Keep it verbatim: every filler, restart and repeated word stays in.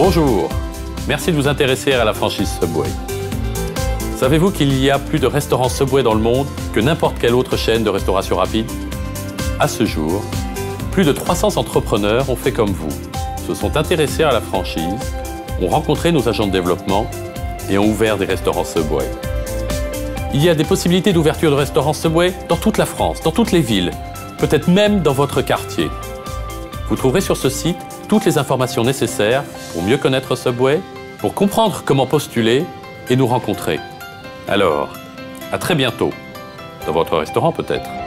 Bonjour, merci de vous intéresser à la franchise Subway. Savez-vous qu'il y a plus de restaurants Subway dans le monde que n'importe quelle autre chaîne de restauration rapide? À ce jour, plus de trois cents entrepreneurs ont fait comme vous, se sont intéressés à la franchise, ont rencontré nos agents de développement et ont ouvert des restaurants Subway. Il y a des possibilités d'ouverture de restaurants Subway dans toute la France, dans toutes les villes, peut-être même dans votre quartier. Vous trouverez sur ce site toutes les informations nécessaires pour mieux connaître Subway, pour comprendre comment postuler et nous rencontrer. Alors, à très bientôt, dans votre restaurant peut-être.